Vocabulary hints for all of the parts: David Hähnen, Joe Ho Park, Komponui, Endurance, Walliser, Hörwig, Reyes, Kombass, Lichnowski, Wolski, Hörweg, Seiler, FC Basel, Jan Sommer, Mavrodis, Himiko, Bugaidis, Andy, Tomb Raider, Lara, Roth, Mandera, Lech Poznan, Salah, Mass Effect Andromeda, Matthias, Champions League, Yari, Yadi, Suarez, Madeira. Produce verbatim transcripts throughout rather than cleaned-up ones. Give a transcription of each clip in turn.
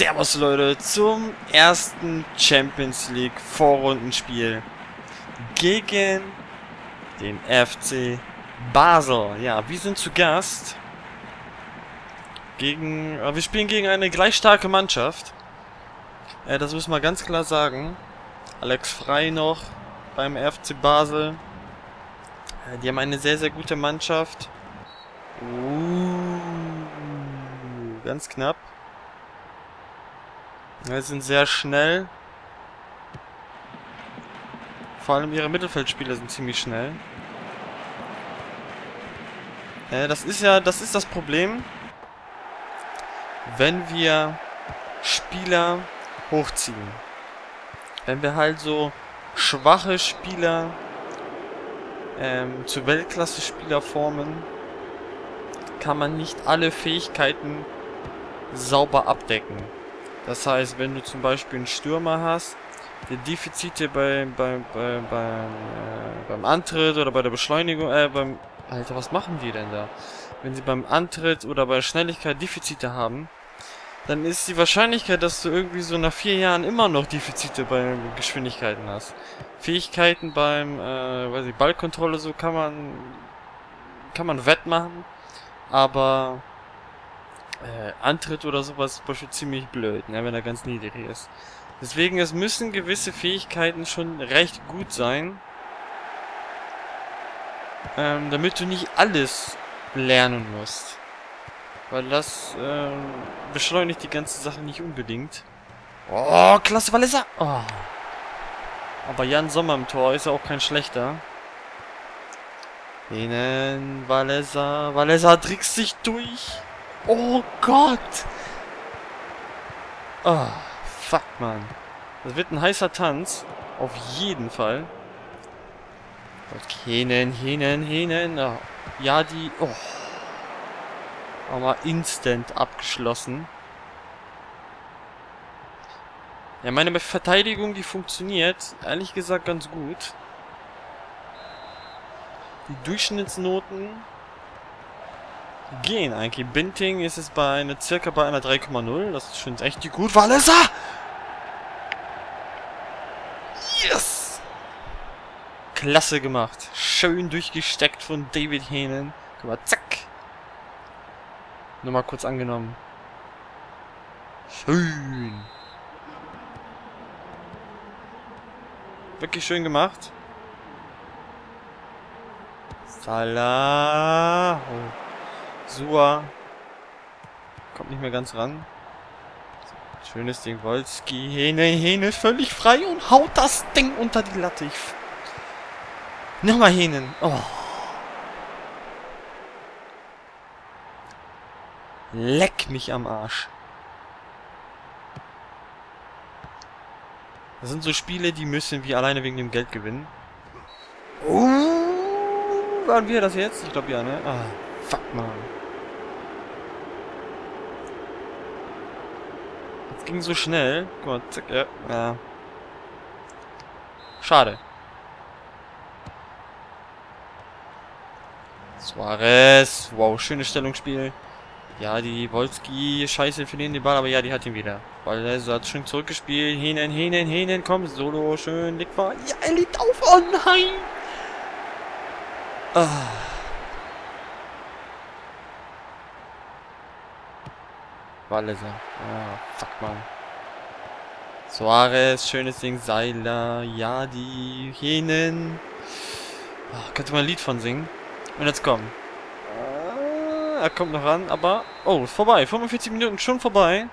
Servus Leute zum ersten Champions League Vorrundenspiel gegen den F C Basel. Ja, wir sind zu Gast gegen, äh, wir spielen gegen eine gleich starke Mannschaft. Äh, das müssen wir ganz klar sagen. Alex Frei noch beim F C Basel. Äh, die haben eine sehr sehr gute Mannschaft. Uh, ganz knapp. Wir sind sehr schnell. Vor allem ihre Mittelfeldspieler sind ziemlich schnell. Äh, das ist ja, das ist das Problem, wenn wir Spieler hochziehen. Wenn wir halt so schwache Spieler ähm, zu Weltklasse-Spieler formen, kann man nicht alle Fähigkeiten sauber abdecken. Das heißt, wenn du zum Beispiel einen Stürmer hast, der Defizite bei, bei, bei, bei, äh, beim Antritt oder bei der Beschleunigung, äh, beim... Alter, was machen die denn da? Wenn sie beim Antritt oder bei Schnelligkeit Defizite haben, dann ist die Wahrscheinlichkeit, dass du irgendwie so nach vier Jahren immer noch Defizite bei Geschwindigkeiten hast. Fähigkeiten beim, äh, weiß ich, Ballkontrolle, so kann man, kann man wettmachen, aber... Äh, Antritt oder sowas ist zum Beispiel ziemlich blöd, ne, wenn er ganz niedrig ist. Deswegen, es müssen gewisse Fähigkeiten schon recht gut sein, ähm, damit du nicht alles lernen musst. Weil das äh, beschleunigt die ganze Sache nicht unbedingt. Oh, klasse Walliser! Oh. Aber Jan Sommer im Tor ist ja auch kein schlechter. Innen, Walliser, Walliser trickst sich durch. Oh Gott! Oh, fuck, Mann. Das wird ein heißer Tanz. Auf jeden Fall. Hähnen, Hähnen, Hähnen. Oh, Yadi. Oh. Aber instant abgeschlossen. Ja, meine Verteidigung, die funktioniert, ehrlich gesagt, ganz gut. Die Durchschnittsnoten gehen eigentlich. Binting ist es bei einer, circa bei einer drei Komma null. Das ist schon echt die gut. Walliser! Yes! Klasse gemacht. Schön durchgesteckt von David Hähnen. Guck mal, zack! Nochmal kurz angenommen. Schön! Wirklich schön gemacht. Salah! Oh. Suarez kommt nicht mehr ganz ran. Schönes Ding, Wolski. Hähne, Hähne, völlig frei und haut das Ding unter die Latte. Ich Nochmal Hähnen. Oh. Leck mich am Arsch. Das sind so Spiele, die müssen wir alleine wegen dem Geld gewinnen. Oh. Waren wir das jetzt? Ich glaube ja, ne? Ah. Fuck, Mann. Das ging so schnell. Guck mal, zack, ja. ja. Schade. Suarez. Wow, schönes Stellungsspiel. Ja, die Wolski. Scheiße, wir verlieren den Ball, aber ja, die hat ihn wieder. Weil er hat schön zurückgespielt. Hähnen, Hähnen, Hähnen. Komm, Solo, schön. Dick war. Ja, er liegt auf. Oh nein. Ah. Walliser. Ah, fuck, Mann. Suarez, schönes Ding. Seiler, Yadi, Hähnen. Oh, könnte man ein Lied von singen. Und jetzt kommen. Ah, er kommt noch ran, aber... Oh, ist vorbei. fünfundvierzig Minuten, schon vorbei.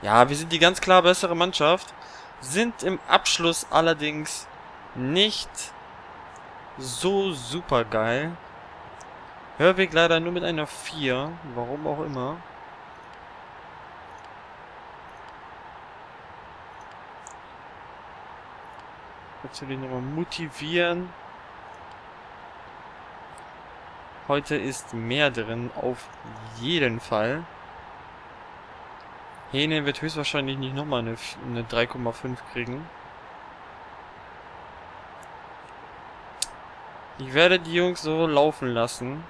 Ja, wir sind die ganz klar bessere Mannschaft. Sind im Abschluss allerdings nicht so super geil. Hörweg leider nur mit einer vier. Warum auch immer. Natürlich nochmal motivieren. Heute ist mehr drin, auf jeden Fall. Hähnen wird höchstwahrscheinlich nicht nochmal eine, eine drei Komma fünf kriegen. Ich werde die Jungs so laufen lassen.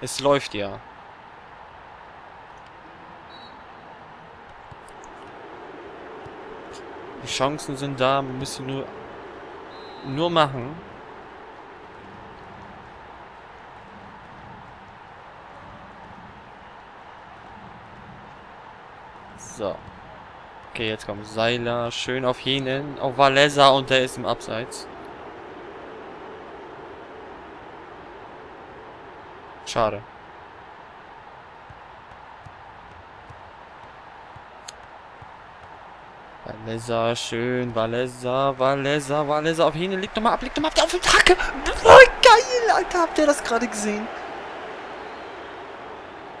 Es läuft ja. Die Chancen sind da, man muss sie nur, nur machen. So. Okay, jetzt kommt Seiler. Schön auf Hähnen. Auf Walesa und der ist im Abseits. Schade. Walesa, schön. Walesa, Walesa, Walesa. Auf Hähnen. Liegt nochmal ab, liegt nochmal ab. Auf die Hacke. Oh, geil, Alter. Habt ihr das gerade gesehen?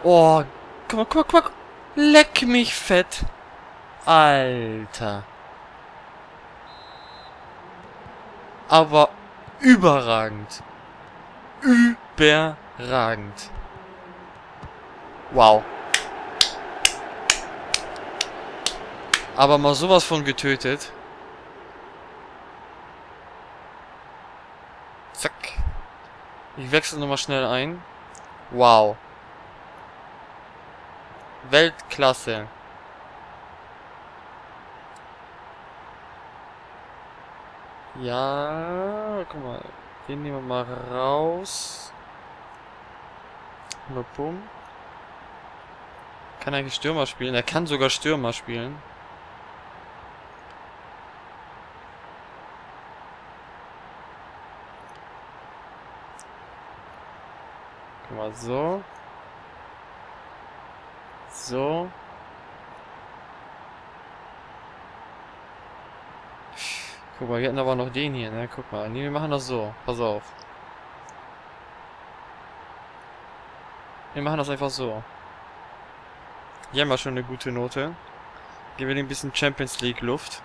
Oh, guck mal, guck mal, guck mal. Leck mich fett. Alter. Aber überragend. Überragend. Wow. Aber mal sowas von getötet. Zack. Ich wechsle nochmal schnell ein. Wow. Weltklasse. Ja, guck mal. Den nehmen wir mal raus. Boom. Kann eigentlich Stürmer spielen? Er kann sogar Stürmer spielen. Guck mal, so. So. Guck mal, wir hatten aber noch den hier, ne? Guck mal. Nee, wir machen das so. Pass auf. Wir machen das einfach so. Hier haben wir schon eine gute Note. Geben wir dem ein bisschen Champions League Luft.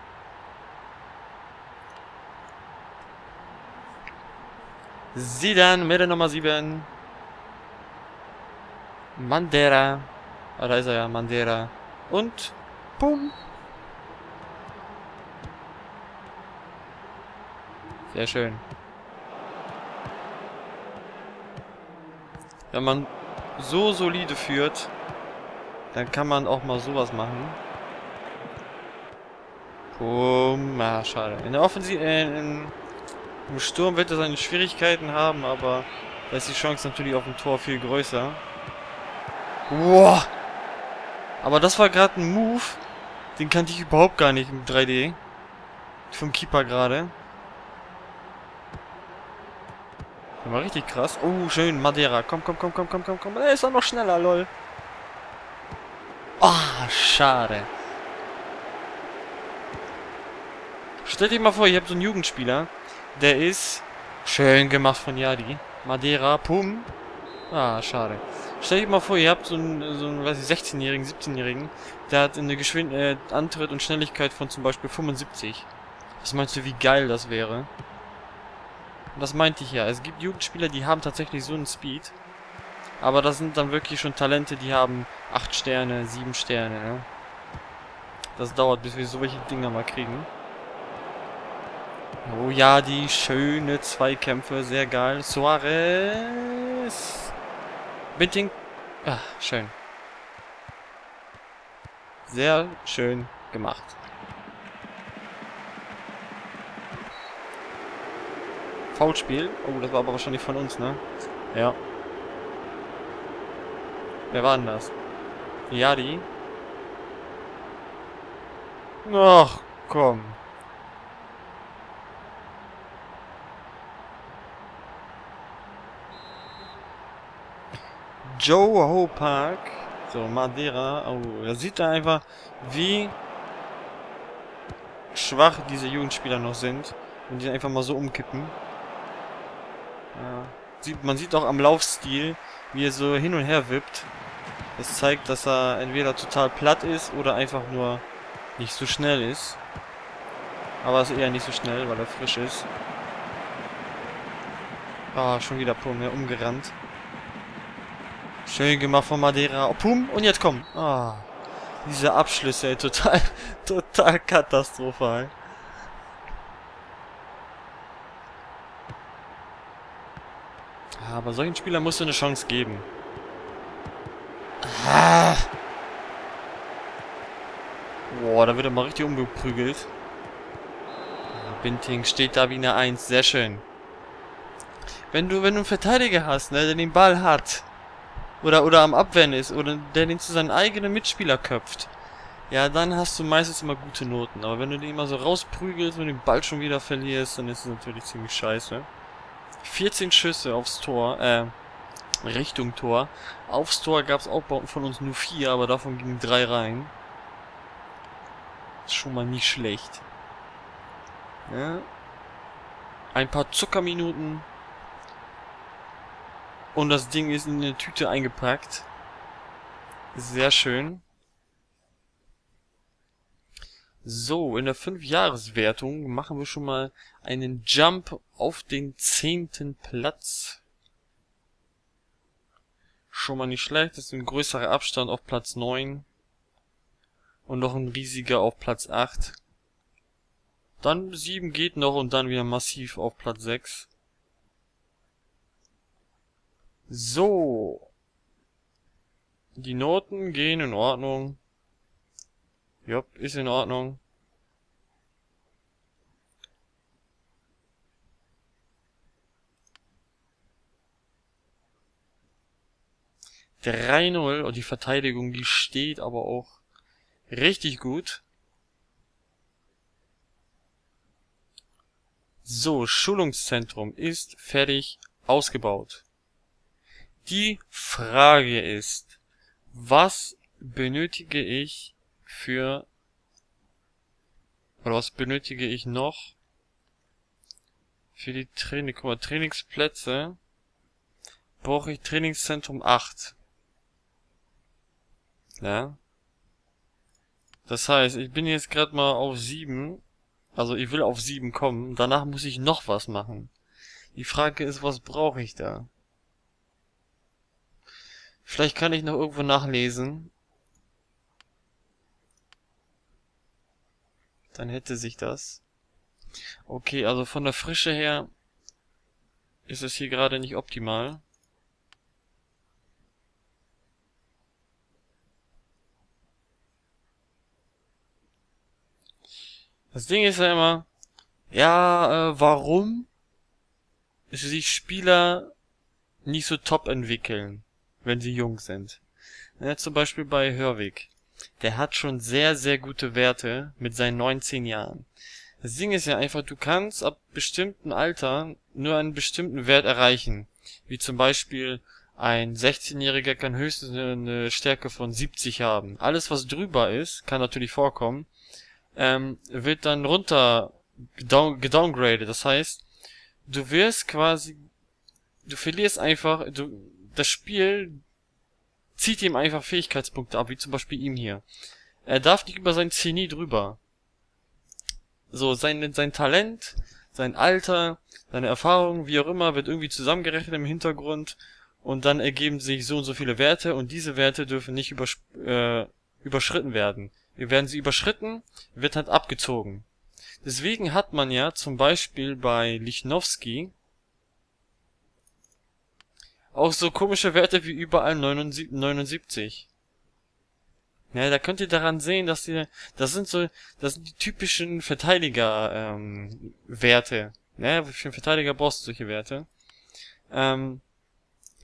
Zidane mit der Nummer sieben. Mandera. Ah, da ist er ja, Mandera. Und bumm. Sehr schön. Wenn man so solide führt, dann kann man auch mal sowas machen. Bumm. Ah, schade. In der Offensive, äh, in, im Sturm wird er seine Schwierigkeiten haben, aber da ist die Chance natürlich auf dem Tor viel größer. Wow. Aber das war gerade ein Move, den kannte ich überhaupt gar nicht im drei D. Vom Keeper gerade. War richtig krass. Oh, schön, Madeira. Komm, komm, komm, komm, komm, komm, komm. Er ist auch noch schneller, lol. Ah, schade. Stell dir mal vor, ihr habt so einen Jugendspieler. Der ist schön gemacht von Yadi. Madeira, pum. Ah, schade. Stell dir mal vor, ihr habt so einen, so einen sechzehnjährigen, siebzehnjährigen, der hat eine Geschwind äh, Antritt und Schnelligkeit von zum Beispiel fünfundsiebzig. Was meinst du, wie geil das wäre? Und das meinte ich ja. Es gibt Jugendspieler, die haben tatsächlich so einen Speed. Aber das sind dann wirklich schon Talente, die haben acht Sterne, sieben Sterne, ne? Das dauert, bis wir so welche Dinger mal kriegen. Oh ja, die schöne Zweikämpfe, sehr geil. Suarez. Binting. Ah, schön. Sehr schön gemacht. Foulspiel. Oh, das war aber wahrscheinlich von uns, ne? Ja. Wer war denn das? Yari. Ach, komm. Joe Ho Park. So, Madeira. Oh, da sieht er einfach, wie schwach diese Jugendspieler noch sind. Und die einfach mal so umkippen. Ja. Sieht, man sieht auch am Laufstil, wie er so hin und her wippt. Das zeigt, dass er entweder total platt ist oder einfach nur nicht so schnell ist. Aber es ist eher nicht so schnell, weil er frisch ist. Ah, schon wieder Pum, ja, umgerannt. Schön gemacht von Madeira. Oh, Pum, und jetzt komm. Ah, diese Abschlüsse, ey, total, total katastrophal. Aber solchen Spielern musst du eine Chance geben. Ah. Boah, da wird er mal richtig umgeprügelt. Binting steht da wie eine Eins. Sehr schön. Wenn du, wenn du einen Verteidiger hast, ne, der den Ball hat, oder, oder am Abwehren ist, oder der den zu seinen eigenen Mitspieler köpft, ja, dann hast du meistens immer gute Noten. Aber wenn du den immer so rausprügelst und den Ball schon wieder verlierst, dann ist es natürlich ziemlich scheiße. vierzehn Schüsse aufs Tor, äh, Richtung Tor. Aufs Tor gab es auch von uns nur vier, aber davon gingen drei rein. Ist schon mal nicht schlecht. Ja. Ein paar Zuckerminuten. Und das Ding ist in eine Tüte eingepackt. Sehr schön. So, in der fünf-Jahres-Wertung machen wir schon mal einen Jump auf den zehnten Platz. Schon mal nicht schlecht, das ist ein größerer Abstand auf Platz neun. Und noch ein riesiger auf Platz acht. Dann sieben geht noch und dann wieder massiv auf Platz sechs. So. Die Noten gehen in Ordnung. Jopp, ist in Ordnung. drei null und die Verteidigung, die steht aber auch richtig gut. So, Schulungszentrum ist fertig ausgebaut. Die Frage ist, was benötige ich für, oder was benötige ich noch für die Training, guck mal, Trainingsplätze, brauche ich Trainingszentrum acht. Ja. Das heißt, ich bin jetzt gerade mal auf sieben, also ich will auf sieben kommen, danach muss ich noch was machen. Die Frage ist, was brauche ich da? Vielleicht kann ich noch irgendwo nachlesen. Dann hätte sich das. Okay, also von der Frische her ist es hier gerade nicht optimal. Das Ding ist ja immer, ja, äh, warum sich Spieler nicht so top entwickeln, wenn sie jung sind. Ja, zum Beispiel bei Hörwig. Der hat schon sehr, sehr gute Werte mit seinen neunzehn Jahren. Das Ding ist ja einfach, du kannst ab bestimmten Alter nur einen bestimmten Wert erreichen. Wie zum Beispiel ein sechzehnjähriger kann höchstens eine Stärke von siebzig haben. Alles, was drüber ist, kann natürlich vorkommen, ähm, wird dann runter gedowngraded. Das heißt, du wirst quasi, du verlierst einfach, du, das Spiel zieht ihm einfach Fähigkeitspunkte ab, wie zum Beispiel ihm hier. Er darf nicht über sein Zenit drüber. So, sein, sein Talent, sein Alter, seine Erfahrung, wie auch immer, wird irgendwie zusammengerechnet im Hintergrund und dann ergeben sich so und so viele Werte und diese Werte dürfen nicht übersch äh, überschritten werden. Werden sie überschritten, wird halt abgezogen. Deswegen hat man ja zum Beispiel bei Lichnowski auch so komische Werte wie überall neunundsiebzig. Ja, da könnt ihr daran sehen, dass die, das sind so, das sind die typischen Verteidiger, ähm, Werte. Ja, für einen Verteidiger brauchst du solche Werte. Ähm,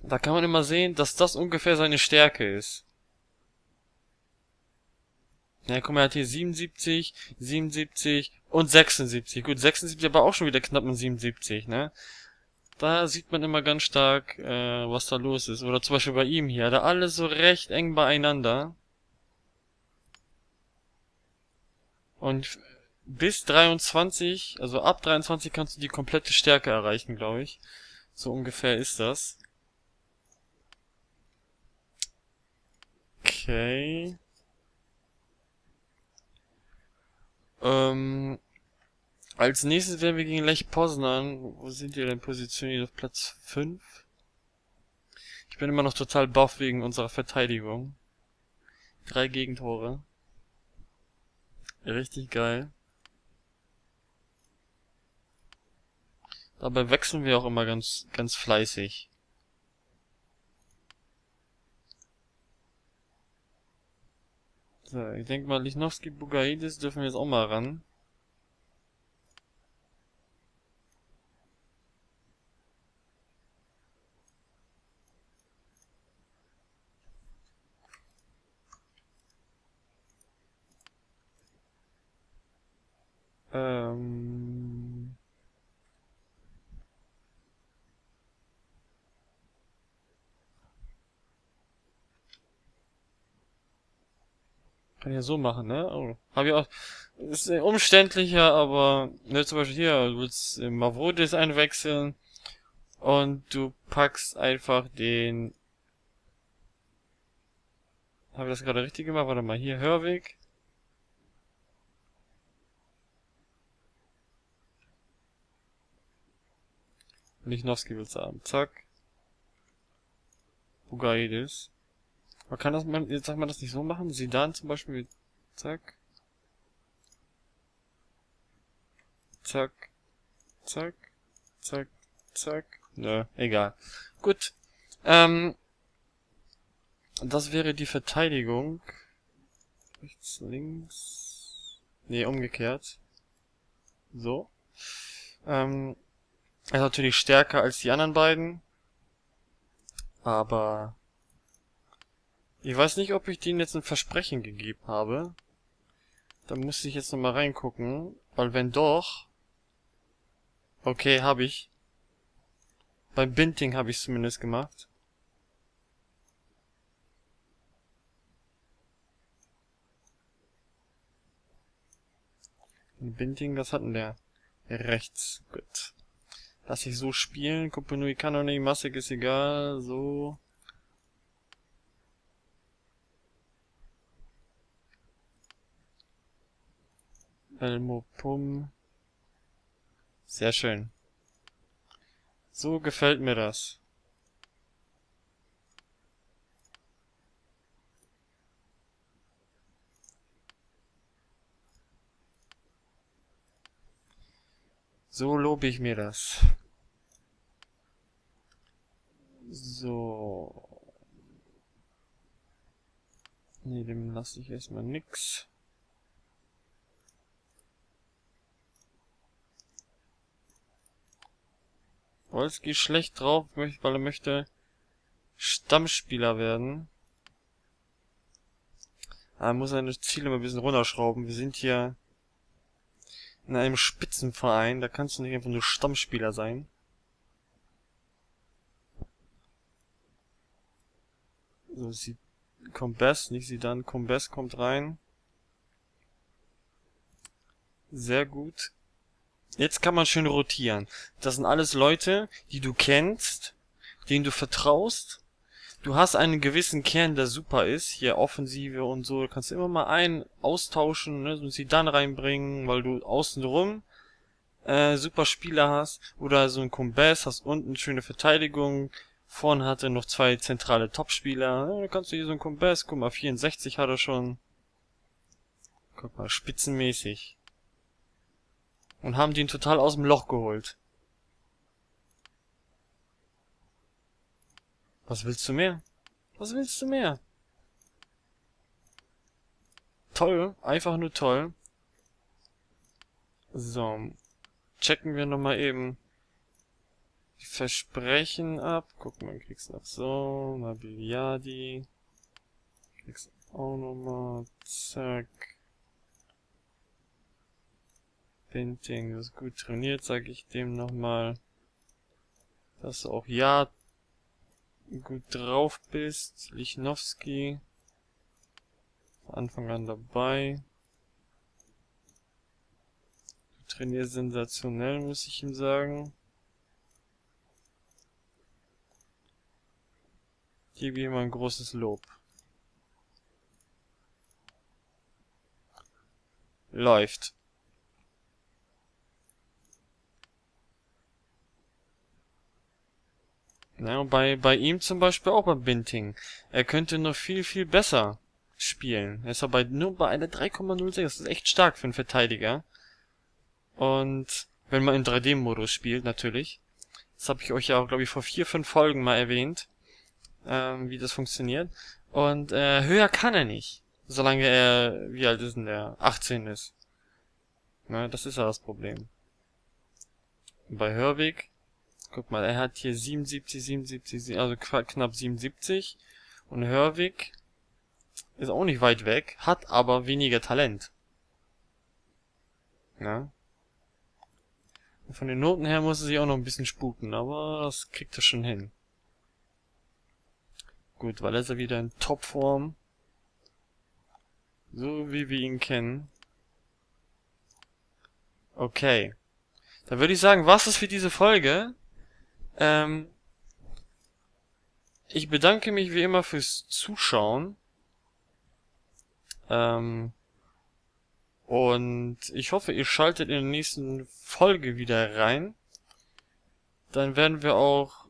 da kann man immer sehen, dass das ungefähr seine Stärke ist. Ja, guck mal, er hat hier siebenundsiebzig, siebenundsiebzig und sechsundsiebzig. Gut, sechsundsiebzig aber auch schon wieder knapp ein siebenundsiebzig, ne? Da sieht man immer ganz stark, äh, was da los ist. Oder zum Beispiel bei ihm hier. Da alles so recht eng beieinander. Und bis dreiundzwanzig, also ab dreiundzwanzig kannst du die komplette Stärke erreichen, glaube ich. So ungefähr ist das. Okay. Ähm... Als nächstes werden wir gegen Lech Poznan. Wo sind die denn positioniert? Auf Platz fünf? Ich bin immer noch total baff wegen unserer Verteidigung. Drei Gegentore. Richtig geil. Dabei wechseln wir auch immer ganz, ganz fleißig. So, ich denke mal, Lichnowski, Bugaidis dürfen wir jetzt auch mal ran. Ähm... Kann ich ja so machen, ne? Oh. Hab ich auch... Ist umständlicher, aber... Ne, zum Beispiel hier, du willst Mavrodis einwechseln und du packst einfach den... Hab ich das gerade richtig gemacht? Warte mal, hier Hörweg. Lichnowski willst du haben. Zack. Bugaidis. Man kann das, man, jetzt sagt man das nicht so machen. Zidane zum Beispiel. Zack. Zack. Zack. Zack. Zack. Nö, egal. Gut. Ähm. Das wäre die Verteidigung. Rechts, links. Nee, umgekehrt. So. Ähm. Er ist natürlich stärker als die anderen beiden. Aber... Ich weiß nicht, ob ich denen jetzt ein Versprechen gegeben habe. Da müsste ich jetzt nochmal reingucken. Weil wenn doch... Okay, habe ich. Beim Binting habe ich es zumindest gemacht. Binting, was hatten der? Rechts, gut. Lass ich so spielen, Komponui kann auch nicht, Massig ist egal, so. Elmo Pum. Sehr schön. So gefällt mir das. So lobe ich mir das. So. Ne, dem lasse ich erstmal nix. Wolski schlecht drauf, weil er möchte Stammspieler werden. Aber er muss seine Ziele mal ein bisschen runterschrauben. Wir sind hier in einem Spitzenverein, da kannst du nicht einfach nur Stammspieler sein. So, sie Kombass, nicht sie dann. Kombass kommt rein. Sehr gut. Jetzt kann man schön rotieren. Das sind alles Leute, die du kennst, denen du vertraust. Du hast einen gewissen Kern, der super ist. Hier Offensive und so. Du kannst immer mal einen austauschen, ne? Und sie dann reinbringen, weil du außenrum äh, super Spieler hast. Oder so ein Kombass, hast unten schöne Verteidigung. Vorne hat er noch zwei zentrale Topspieler. Ja, da kannst du hier so einen Kombass, guck mal, vierundsechzig hat er schon. Guck mal, spitzenmäßig. Und haben den total aus dem Loch geholt. Was willst du mehr? Was willst du mehr? Toll, einfach nur toll. So, checken wir nochmal eben. Versprechen ab. Guck mal, kriegst du noch so. Mabiliadi. Kriegst du auch nochmal. Zack. Binting, du bist gut trainiert, sag ich dem nochmal. Dass du auch ja gut drauf bist. Lichnowski. Von Anfang an dabei. Du trainierst sensationell, muss ich ihm sagen. Ich gebe ihm ein großes Lob. Läuft. Na, bei, bei ihm zum Beispiel auch bei Binting. Er könnte noch viel, viel besser spielen. Er ist aber nur bei einer drei Komma null sechs. Das ist echt stark für einen Verteidiger. Und wenn man im drei D-Modus spielt, natürlich. Das habe ich euch ja auch, glaube ich, vor vier, fünf Folgen mal erwähnt. Ähm, wie das funktioniert. Und äh, höher kann er nicht. solange er, wie alt ist denn der? achtzehn ist. Ne, das ist ja das Problem. Bei Hörwig, guck mal, er hat hier siebenundsiebzig, siebenundsiebzig, also knapp siebenundsiebzig. Und Hörwig ist auch nicht weit weg, hat aber weniger Talent. Ne? Von den Noten her muss er sich auch noch ein bisschen sputen, aber das kriegt er schon hin. Gut, weil er ist ja wieder in Topform. So wie wir ihn kennen. Okay. Dann würde ich sagen, was ist für diese Folge? Ähm, ich bedanke mich wie immer fürs Zuschauen. Ähm, und ich hoffe, ihr schaltet in der nächsten Folge wieder rein. Dann werden wir auch,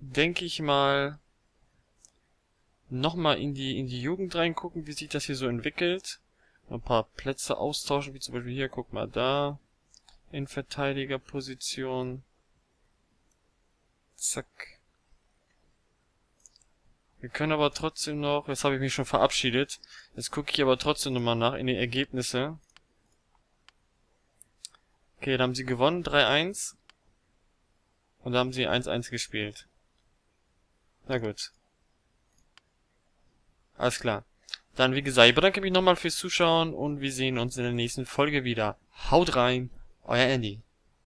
denke ich mal, nochmal in die, in die Jugend reingucken, wie sich das hier so entwickelt. Ein paar Plätze austauschen, wie zum Beispiel hier, guck mal da. In Verteidigerposition. Zack. Wir können aber trotzdem noch, jetzt habe ich mich schon verabschiedet, jetzt gucke ich aber trotzdem nochmal nach in die Ergebnisse. Okay, da haben sie gewonnen, drei eins. Und da haben sie eins eins gespielt. Na gut. Alles klar. Dann, wie gesagt, ich bedanke mich nochmal fürs Zuschauen und wir sehen uns in der nächsten Folge wieder. Haut rein, euer Andy.